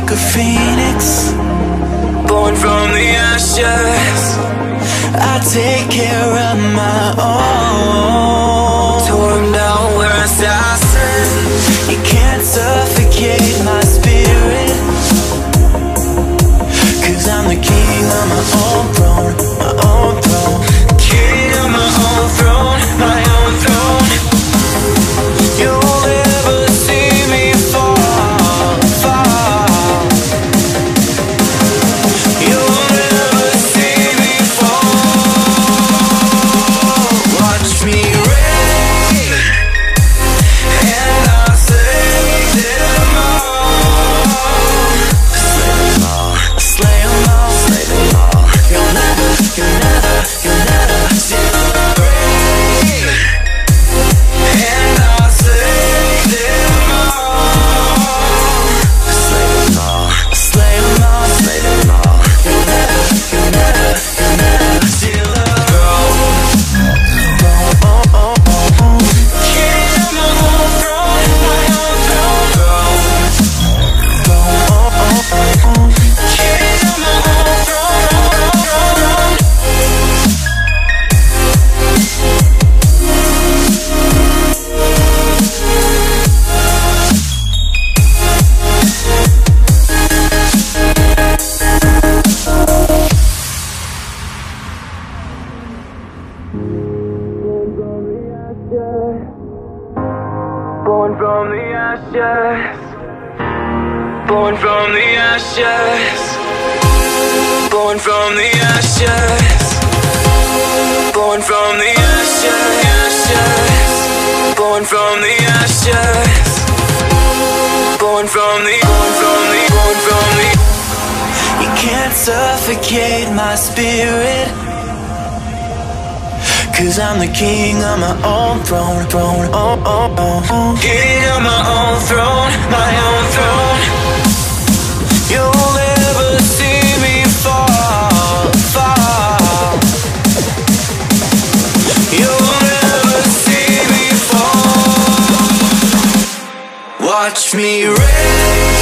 like a phoenix, born from the ashes. I take care of my own. Torn down where I sin, you can't suffocate my spirit, 'cause I'm the king of my own throne, my own throne. King of my own throne, my own throne. You'll never see me fall, fall. You'll never see me fall. Watch me rain, and I'll save them all. Slay them all, slay them all. You'll never, separate. And I'll save them all. Slay them all, slay them all, slay them all. You'll never separate. King of my own throne, my own throne. King of my own throne, my own throne. Born from the ashes, born from the ashes, born from the ashes, born from the ashes, born from the ashes, born from the. You can't suffocate my spirit, 'cause I'm the king of my own throne, throne, oh, oh, oh, oh. King of my own throne, my own throne. You'll never see me fall, fall. You'll never see me fall. Watch me rain.